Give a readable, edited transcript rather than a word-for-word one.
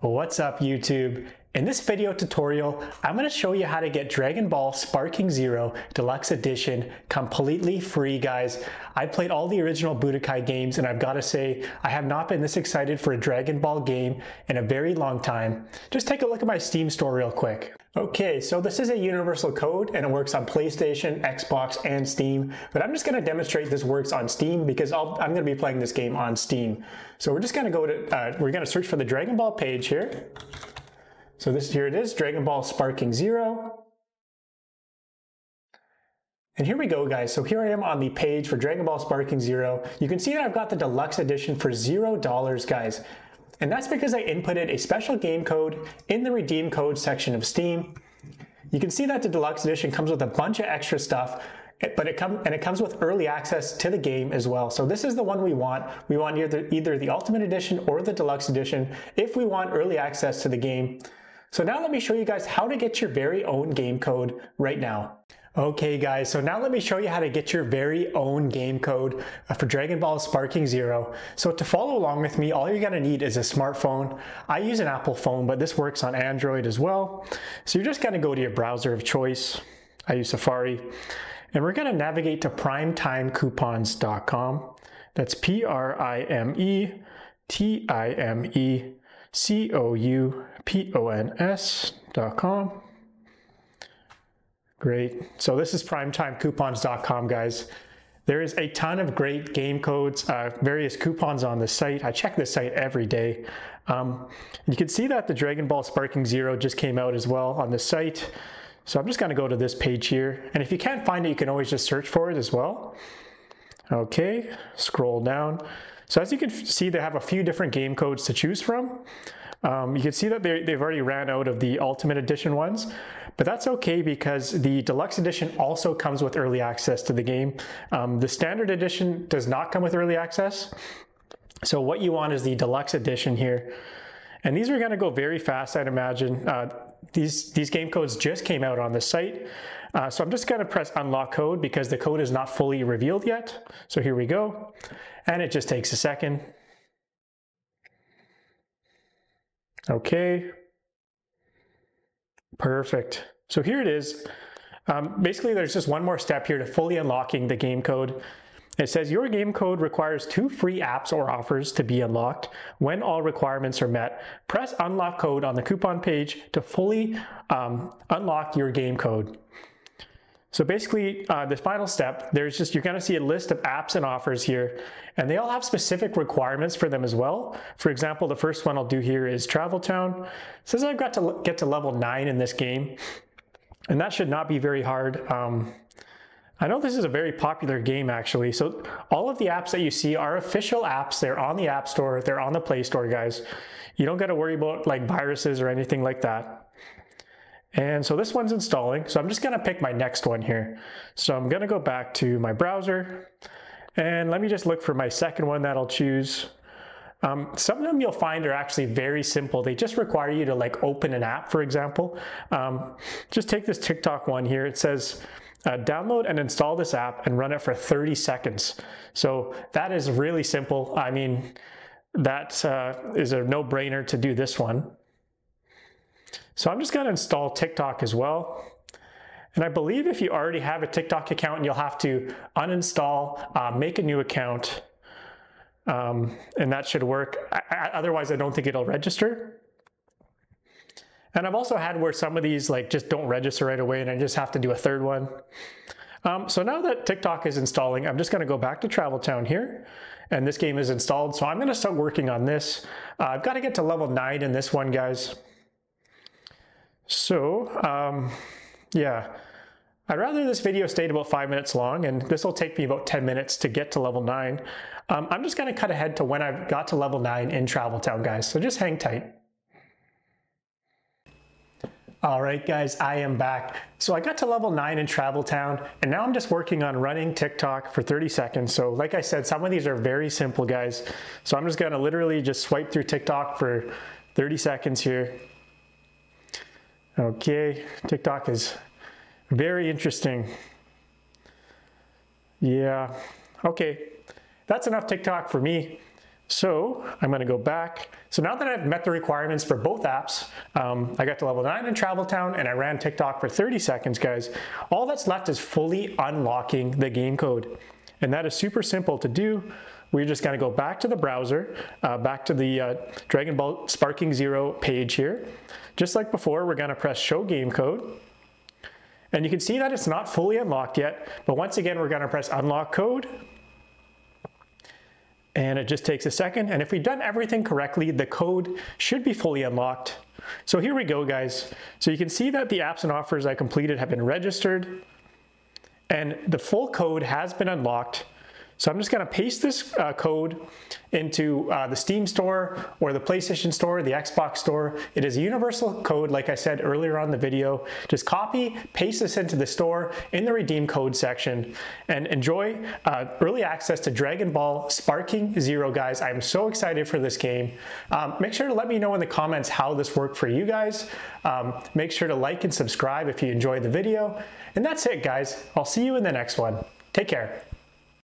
What's up YouTube? In this video tutorial, I'm going to show you how to get Dragon Ball Sparking Zero Deluxe Edition completely free, guys. I played all the original Budokai games and I've got to say, I have not been this excited for a Dragon Ball game in a very long time. Just take a look at my Steam store real quick. Okay, so this is a universal code and it works on PlayStation, Xbox, and Steam, but I'm just going to demonstrate this works on Steam because I'm going to be playing this game on Steam. So we're just going to go to, we're going to search for the Dragon Ball page here. So here it is, Dragon Ball Sparking Zero. And here we go, guys. So here I am on the page for Dragon Ball Sparking Zero. You can see that I've got the deluxe edition for $0, guys. And that's because I inputted a special game code in the redeem code section of Steam. You can see that the deluxe edition comes with a bunch of extra stuff, but it comes with early access to the game as well. So this is the one we want. We want either the Ultimate Edition or the Deluxe Edition if we want early access to the game. So now let me show you guys how to get your very own game code right now. Okay guys, so now let me show you how to get your very own game code for Dragon Ball Sparking Zero. So to follow along with me, all you're gonna need is a smartphone. I use an Apple phone, but this works on Android as well. So you're just gonna go to your browser of choice. I use Safari. And we're gonna navigate to primetimecoupons.com. That's primetimecoupons.com. Great. So this is primetimecoupons.com, guys. There is a ton of great game codes, various coupons on the site. I check this site every day. You can see that the Dragon Ball Sparking Zero just came out as well on the site. So I'm just going to go to this page here. And if you can't find it, you can always just search for it as well. Okay, scroll down. So as you can see, they have a few different game codes to choose from. You can see that they've already ran out of the Ultimate Edition ones, but that's okay because the Deluxe Edition also comes with early access to the game. The Standard Edition does not come with early access. So what you want is the Deluxe Edition here. And these are going to go very fast, I'd imagine. These game codes just came out on the site. So I'm just going to press unlock code because the code is not fully revealed yet. So here we go. And it just takes a second. Okay, perfect. So here it is. Basically, there's just one more step here to fully unlocking the game code. It says your game code requires 2 free apps or offers to be unlocked when all requirements are met. Press unlock code on the coupon page to fully unlock your game code. So basically, the final step, you're going to see a list of apps and offers here, and they all have specific requirements for them as well. For example, the first one I'll do here is Travel Town. It says I've got to get to level 9 in this game, and that should not be very hard. I know this is a very popular game actually. So all of the apps that you see are official apps. They're on the App Store, they're on the Play Store, guys. You don't got to worry about like viruses or anything like that. And so this one's installing. So I'm just going to pick my next one here. So I'm going to go back to my browser and let me just look for my second one that I'll choose. Some of them you'll find are actually very simple. They just require you to like open an app, for example. Just take this TikTok one here. It says, download and install this app and run it for 30 seconds. So that is really simple. I mean, that is a no-brainer to do this one. So I'm just going to install TikTok as well. And I believe if you already have a TikTok account, you'll have to uninstall, make a new account, and that should work. Otherwise, I don't think it'll register. And I've also had where some of these like just don't register right away and I just have to do a third one. So now that TikTok is installing, I'm just going to go back to Travel Town here. And this game is installed, so I'm going to start working on this. I've got to get to level 9 in this one, guys. So, yeah, I'd rather this video stayed about 5 minutes long, and this will take me about 10 minutes to get to level 9. I'm just going to cut ahead to when I've got to level 9 in Travel Town, guys, so just hang tight. All right, guys, I am back. So I got to level 9 in Travel Town, and now I'm just working on running TikTok for 30 seconds. So like I said, some of these are very simple, guys. So I'm just going to literally just swipe through TikTok for 30 seconds here. Okay, TikTok is very interesting. Yeah, okay, that's enough TikTok for me. So I'm going to go back. So now that I've met the requirements for both apps, I got to level 9 in Travel Town and I ran TikTok for 30 seconds, guys. All that's left is fully unlocking the game code. And that is super simple to do. We're just going to go back to the browser, back to the Dragon Ball Sparking Zero page here. Just like before, we're going to press Show Game Code. And you can see that it's not fully unlocked yet, but once again, we're going to press Unlock Code. And it just takes a second, and if we've done everything correctly, the code should be fully unlocked. So here we go, guys. So you can see that the apps and offers I completed have been registered, and the full code has been unlocked. So I'm just going to paste this code into the Steam store or the PlayStation store, the Xbox store. It is a universal code, like I said earlier on in the video. Just copy, paste this into the store in the redeem code section and enjoy early access to Dragon Ball Sparking Zero, guys. I'm so excited for this game. Make sure to let me know in the comments how this worked for you guys. Make sure to like and subscribe if you enjoyed the video. And that's it, guys. I'll see you in the next one. Take care.